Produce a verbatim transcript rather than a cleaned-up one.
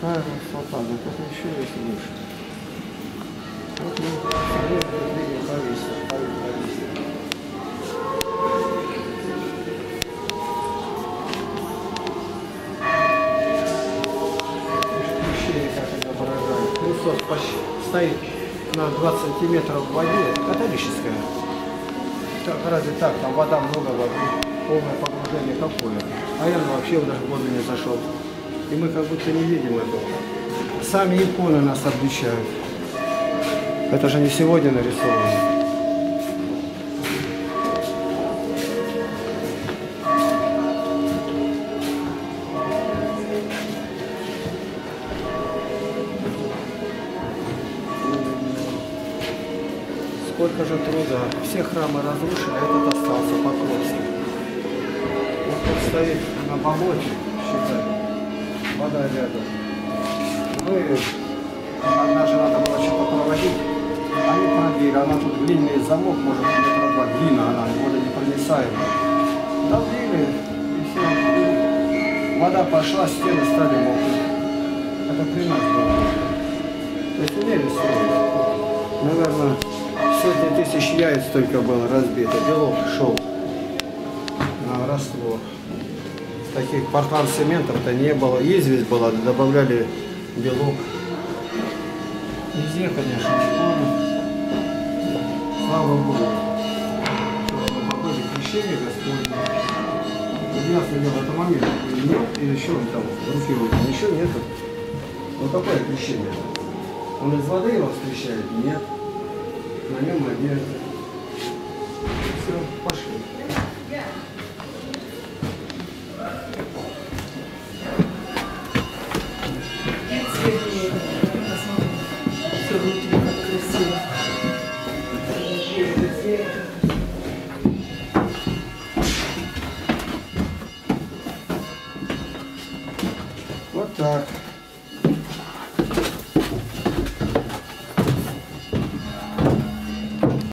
Правильно, солдат, это еще есть лучше. Вот мы смотрим, повесим, повесим. Ощущение, как это поражает. Колесо стоит на двадцать сантиметров в воде, католическое. Так, разве так, там вода много, воды, полное погружение какое. А я вообще даже в воду не зашел. И мы как будто не видим этого. Сами иконы нас обучают. Это же не сегодня нарисовано. Сколько же труда. Все храмы разрушили, а этот остался Покровский. Он тут стоит на болоте, считай. Вода рядом. Ну и одна же надо было что-то проводить. Они пробили. Она тут длинный замок, может метра два. Длина она, более непроницаемая. Добили, и все. Вода пошла, стены стали мокрые. Это при нас было. То есть умели строить. Наверное, сотни тысяч яиц только было разбито. Белок шел на раствор. Таких портал цементов-то не было. Известь была, добавляли белок. Везде, конечно, школы. Слава Богу. Погоди, крещение Господне. Ясно дело, это момент. Нет, или еще там, руки руки, ничего нету. Вот такое крещение. Он из воды его встречает? Нет. На нем одежда. Все, пошли. Так.